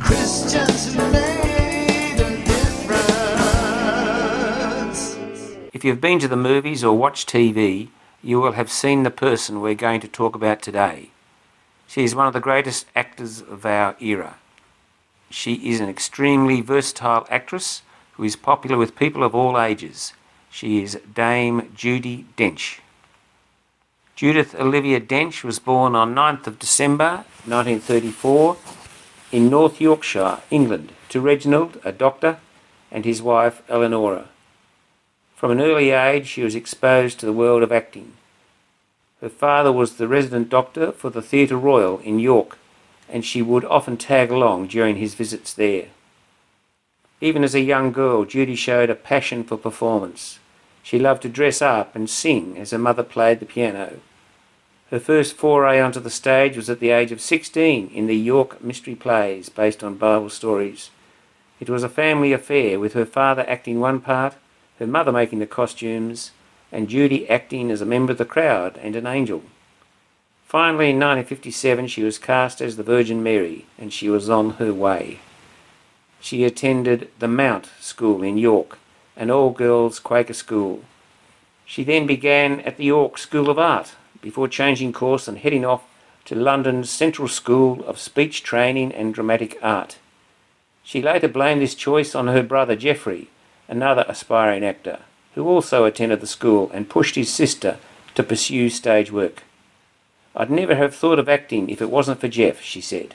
Christians who made a difference. If you've been to the movies or watched TV, you will have seen the person we're going to talk about today. She is one of the greatest actors of our era. She is an extremely versatile actress who is popular with people of all ages. She is Dame Judi Dench. Judith Olivia Dench was born on 9th of December 1934 in North Yorkshire, England, to Reginald, a doctor, and his wife Eleonora. From an early age she was exposed to the world of acting. Her father was the resident doctor for the Theatre Royal in York, and she would often tag along during his visits there. Even as a young girl, Judy showed a passion for performance. She loved to dress up and sing as her mother played the piano. Her first foray onto the stage was at the age of 16 in the York Mystery Plays, based on Bible stories. It was a family affair, with her father acting one part, her mother making the costumes, and Judy acting as a member of the crowd and an angel. Finally, in 1957, she was cast as the Virgin Mary, and she was on her way. She attended the Mount School in York, an all-girls Quaker school. She then began at the York School of Art, before changing course and heading off to London's Central School of Speech Training and Dramatic Art. She later blamed this choice on her brother Jeffrey, another aspiring actor, who also attended the school and pushed his sister to pursue stage work. "I'd never have thought of acting if it wasn't for Jeff," she said.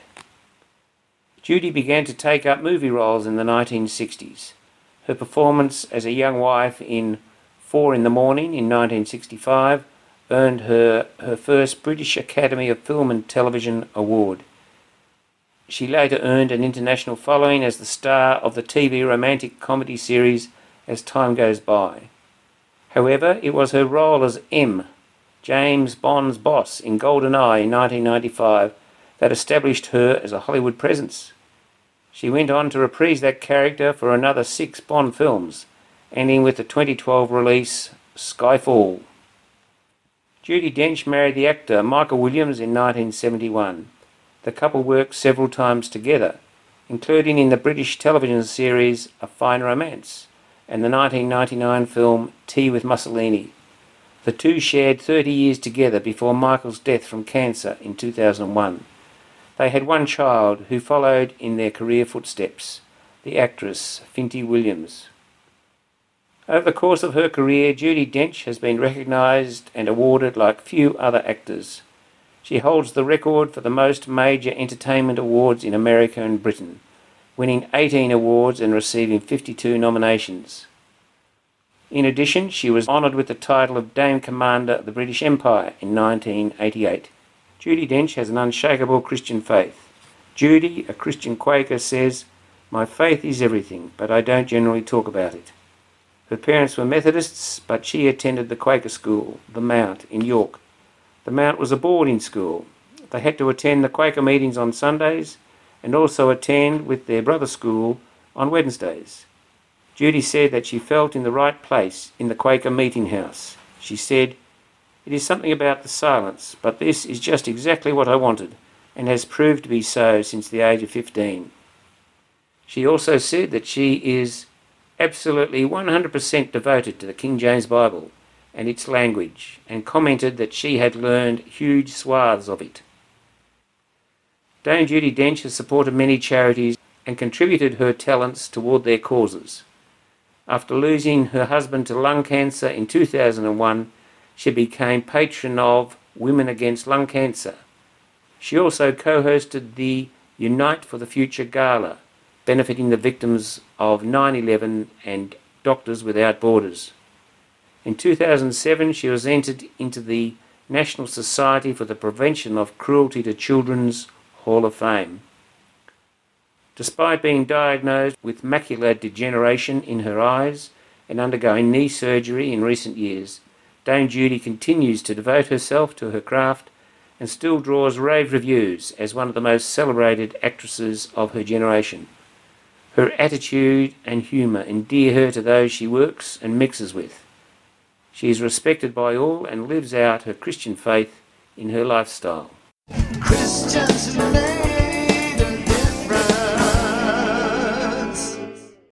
Judy began to take up movie roles in the 1960s. Her performance as a young wife in Four in the Morning in 1965 earned her first British Academy of Film and Television Award. She later earned an international following as the star of the TV romantic comedy series As Time Goes By. However, it was her role as M, James Bond's boss, in GoldenEye in 1995 that established her as a Hollywood presence. She went on to reprise that character for another 6 Bond films, ending with the 2012 release Skyfall. Judi Dench married the actor Michael Williams in 1971. The couple worked several times together, including in the British television series A Fine Romance and the 1999 film Tea with Mussolini. The two shared 30 years together before Michael's death from cancer in 2001. They had one child who followed in their career footsteps, the actress Finty Williams. Over the course of her career, Judi Dench has been recognised and awarded like few other actors. She holds the record for the most major entertainment awards in America and Britain, winning 18 awards and receiving 52 nominations. In addition, she was honoured with the title of Dame Commander of the British Empire in 1988. Judi Dench has an unshakable Christian faith. Judy, a Christian Quaker, says, "My faith is everything, but I don't generally talk about it." Her parents were Methodists, but she attended the Quaker school, the Mount, in York. The Mount was a boarding school. They had to attend the Quaker meetings on Sundays and also attend with their brother school on Wednesdays. Judy said that she felt in the right place in the Quaker meeting house. She said, "It is something about the silence, but this is just exactly what I wanted, and has proved to be so since the age of 15. She also said that she is absolutely 100% devoted to the King James Bible and its language, and commented that she had learned huge swaths of it. Dame Judi Dench has supported many charities and contributed her talents toward their causes. After losing her husband to lung cancer in 2001, she became patron of Women Against Lung Cancer. She also co-hosted the Unite for the Future Gala, benefiting the victims of 9/11 and Doctors Without Borders. In 2007, she was entered into the National Society for the Prevention of Cruelty to Children's Hall of Fame. Despite being diagnosed with macular degeneration in her eyes and undergoing knee surgery in recent years, Dame Judy continues to devote herself to her craft and still draws rave reviews as one of the most celebrated actresses of her generation. Her attitude and humour endear her to those she works and mixes with. She is respected by all and lives out her Christian faith in her lifestyle. Christians